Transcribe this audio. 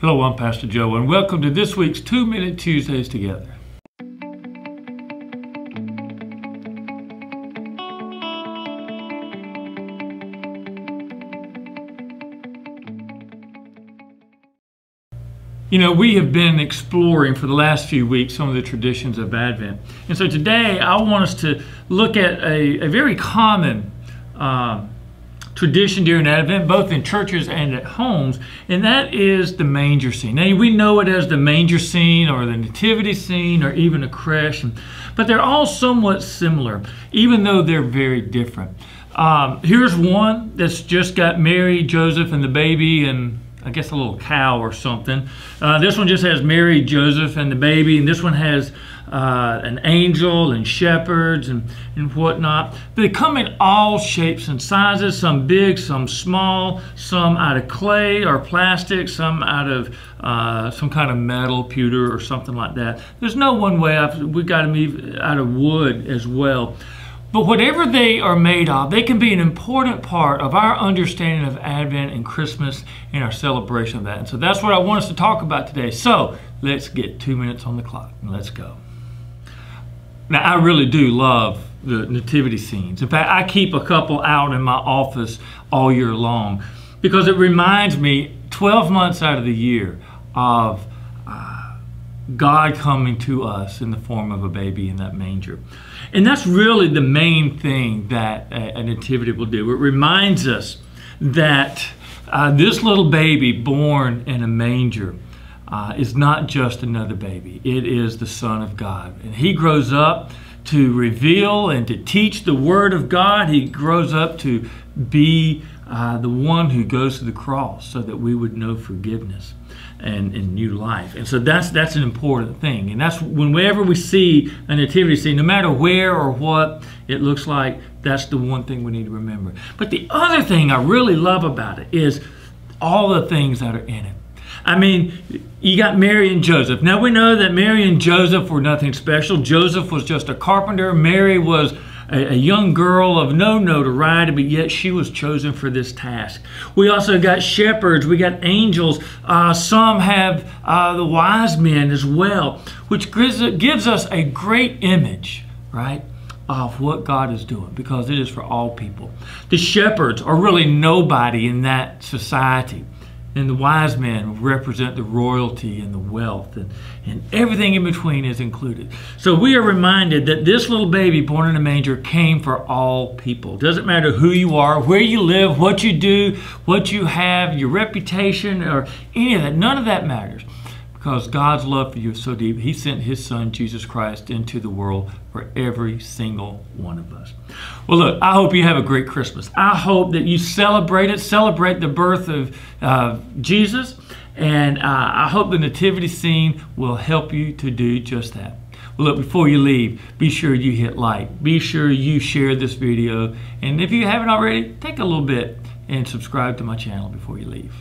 Hello, I'm Pastor Joe, and welcome to this week's 2 Minute Tuesdays Together. You know, we have been exploring for the last few weeks some of the traditions of Advent. And so today I want us to look at a very common tradition during Advent, both in churches and at homes, and that is the manger scene. Now, we know it as the manger scene or the nativity scene or even a creche, but they're all somewhat similar, even though they're very different. Here's one that's just got Mary, Joseph, and the baby, and I guess a little cow or something. This one just has Mary, Joseph, and the baby, and this one has an angel and shepherds and whatnot. They come in all shapes and sizes, some big, some small, some out of clay or plastic, some out of some kind of metal, pewter, or something like that. There's no one way. We've got to move out of wood as well. But whatever they are made of, they can be an important part of our understanding of Advent and Christmas and our celebration of that. And so that's what I want us to talk about today. So let's get 2 minutes on the clock and let's go. Now, I really do love the nativity scenes. In fact, I keep a couple out in my office all year long because it reminds me 12 months out of the year of God coming to us in the form of a baby in that manger. And that's really the main thing that a nativity will do. It reminds us that this little baby born in a manger is not just another baby. It is the Son of God. And he grows up to reveal and to teach the Word of God. He grows up to be the one who goes to the cross so that we would know forgiveness and new life. And so that's an important thing. And that's whenever we see a nativity scene, no matter where or what it looks like, that's the one thing we need to remember. But the other thing I really love about it is all the things that are in it. I mean, you got Mary and Joseph. Now, we know that Mary and Joseph were nothing special. Joseph was just a carpenter. Mary was a young girl of no notoriety, but yet she was chosen for this task. We also got shepherds. We got angels. Some have the wise men as well, which gives us a great image, right, of what God is doing, because it is for all people. The shepherds are really nobody in that society. And the wise men represent the royalty and the wealth, and everything in between is included. So we are reminded that this little baby born in a manger came for all people. Doesn't matter who you are, where you live, what you do, what you have, your reputation, or any of that. None of that matters, because God's love for you is so deep. He sent his Son, Jesus Christ, into the world for every single one of us. Well, look, I hope you have a great Christmas. I hope that you celebrate it, celebrate the birth of Jesus, and I hope the nativity scene will help you to do just that. Well, look, before you leave, be sure you hit like, be sure you share this video, and if you haven't already, take a little bit and subscribe to my channel before you leave.